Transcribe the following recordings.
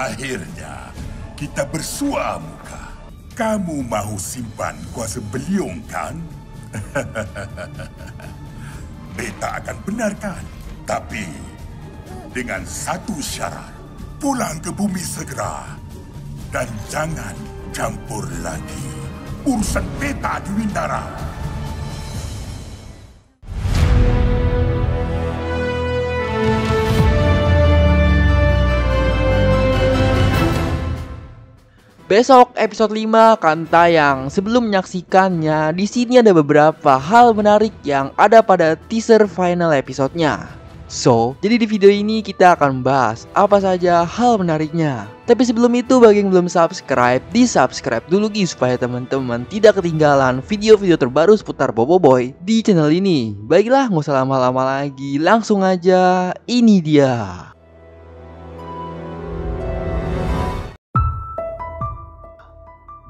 Akhirnya, kita bersua muka. Kamu mahu simpan kuasa beliung, kan? Beta akan benarkan. Tapi, dengan satu syarat. Pulang ke bumi segera. Dan jangan campur lagi urusan beta di Windara. Besok episode 5 akan tayang. Sebelum menyaksikannya, di sini ada beberapa hal menarik yang ada pada teaser final episodenya. So, jadi di video ini kita akan bahas apa saja hal menariknya. Tapi sebelum itu, bagi yang belum subscribe, di-subscribe dulu guys supaya teman-teman tidak ketinggalan video-video terbaru seputar BoBoiBoy di channel ini. Baiklah, nggak usah lama-lama lagi, langsung aja. Ini dia.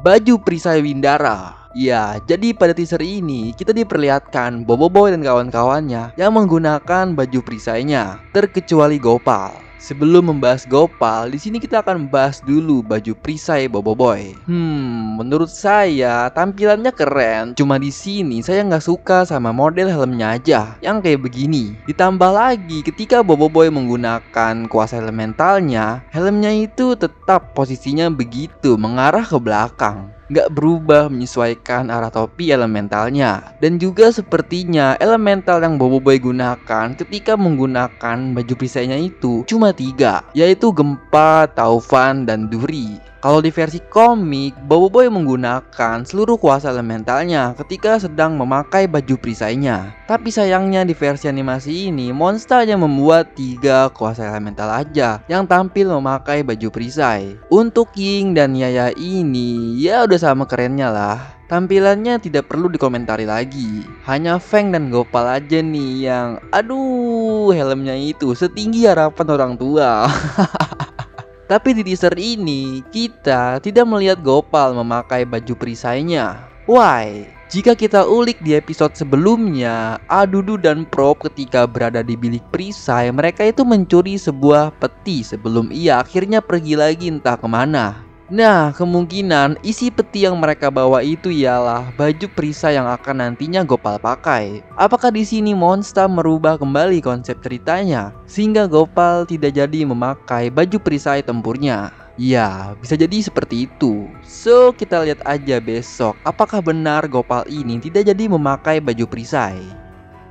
Baju perisai Windara. Ya, jadi pada teaser ini kita diperlihatkan BoBoiBoy dan kawan-kawannya yang menggunakan baju perisainya, terkecuali Gopal. Sebelum membahas Gopal, di sini kita akan membahas dulu baju perisai BoBoiBoy. Menurut saya tampilannya keren. Cuma di sini saya nggak suka sama model helmnya aja yang kayak begini. Ditambah lagi ketika BoBoiBoy menggunakan kuasa elementalnya, helmnya itu tetap posisinya begitu mengarah ke belakang, nggak berubah menyesuaikan arah topi elementalnya. Dan juga sepertinya elemental yang BoBoiBoy gunakan ketika menggunakan baju perisainya itu cuma 3, yaitu Gempa, Taufan, dan Duri. Kalau di versi komik, BoBoiBoy menggunakan seluruh kuasa elementalnya ketika sedang memakai baju perisainya. Tapi sayangnya di versi animasi ini, Monsta hanya membuat 3 kuasa elemental aja yang tampil memakai baju perisai. Untuk Ying dan Yaya ini, ya udah sama kerennya lah. Tampilannya tidak perlu dikomentari lagi. Hanya Feng dan Gopal aja nih yang, aduh, helmnya itu setinggi harapan orang tua. Tapi di teaser ini, kita tidak melihat Gopal memakai baju perisainya. Why? Jika kita ulik di episode sebelumnya, Adudu dan Prob ketika berada di bilik perisai, mereka itu mencuri sebuah peti sebelum ia akhirnya pergi lagi entah kemana. Nah, kemungkinan isi peti yang mereka bawa itu ialah baju perisai yang akan nantinya Gopal pakai. Apakah di sini Monsta merubah kembali konsep ceritanya sehingga Gopal tidak jadi memakai baju perisai tempurnya? Ya, bisa jadi seperti itu. So, kita lihat aja besok apakah benar Gopal ini tidak jadi memakai baju perisai.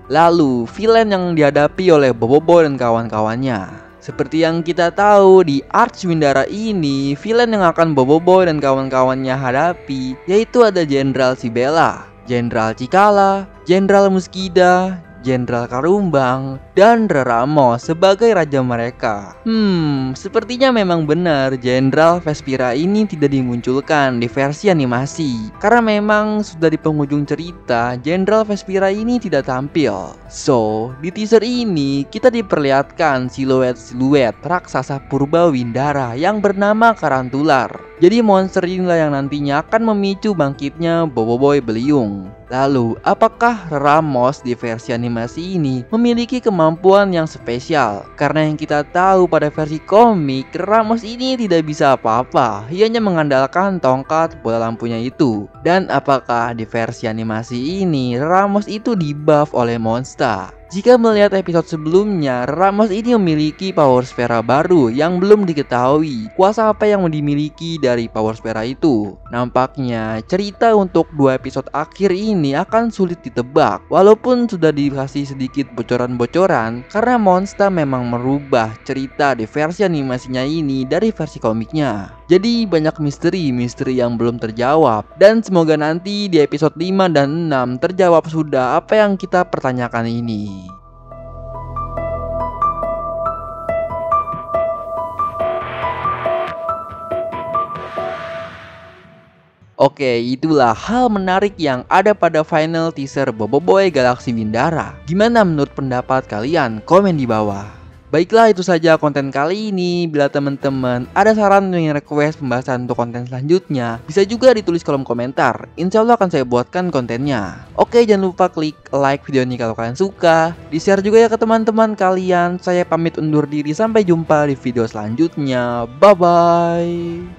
Lalu, villain yang dihadapi oleh BoBoiBoy dan kawan-kawannya. Seperti yang kita tahu, di Arch Windara ini, villain yang akan BoBoiBoy dan kawan-kawannya hadapi yaitu ada Jenderal Sibela, Jenderal Cikala, Jenderal Muskida, Jenderal Karumbang, dan Ramos sebagai raja mereka. Sepertinya memang benar Jenderal Vespira ini tidak dimunculkan di versi animasi, karena memang sudah di penghujung cerita Jenderal Vespira ini tidak tampil. So, di teaser ini kita diperlihatkan siluet-siluet raksasa purba Windara yang bernama Karantular. Jadi monster inilah yang nantinya akan memicu bangkitnya BoBoiBoy Beliung. Lalu, apakah Ramos di versi animasi ini memiliki kemampuan yang spesial? Karena yang kita tahu pada versi komik, Ramos ini tidak bisa apa-apa. Ia hanya mengandalkan tongkat bola lampunya itu. Dan apakah di versi animasi ini Ramos itu dibuff oleh Monsta? Jika melihat episode sebelumnya, Ramos ini memiliki power sfera baru yang belum diketahui kuasa apa yang dimiliki dari power sfera itu. Nampaknya cerita untuk 2 episode akhir ini akan sulit ditebak, walaupun sudah dikasih sedikit bocoran-bocoran karena Monsta memang merubah cerita di versi animasinya ini dari versi komiknya. Jadi banyak misteri-misteri yang belum terjawab, dan semoga nanti di episode 5 dan 6 terjawab sudah apa yang kita pertanyakan ini. Oke, itulah hal menarik yang ada pada final teaser BoBoiBoy Galaxy Windara. Gimana menurut pendapat kalian? Komen di bawah. Baiklah, itu saja konten kali ini. Bila teman-teman ada saran yang request pembahasan untuk konten selanjutnya, bisa juga ditulis kolom komentar. Insya Allah akan saya buatkan kontennya. Oke, jangan lupa klik like video ini kalau kalian suka. Di-share juga ya ke teman-teman kalian. Saya pamit undur diri, sampai jumpa di video selanjutnya. Bye-bye.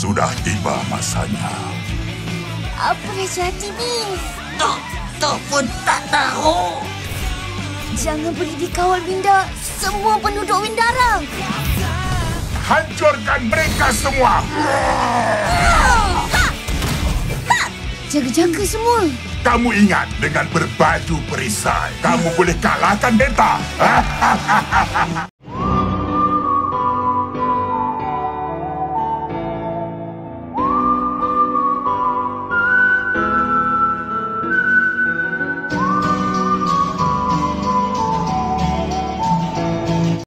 Sudah tiba masanya. Apa yang jadi, Bis? Tuh pun tak tahu. Jangan pergi dikawal, Winda. Semua penduduk Windara. Hancurkan mereka semua. Jaga-jaga semua. Kamu ingat dengan berbaju perisai, kamu boleh kalahkan Delta.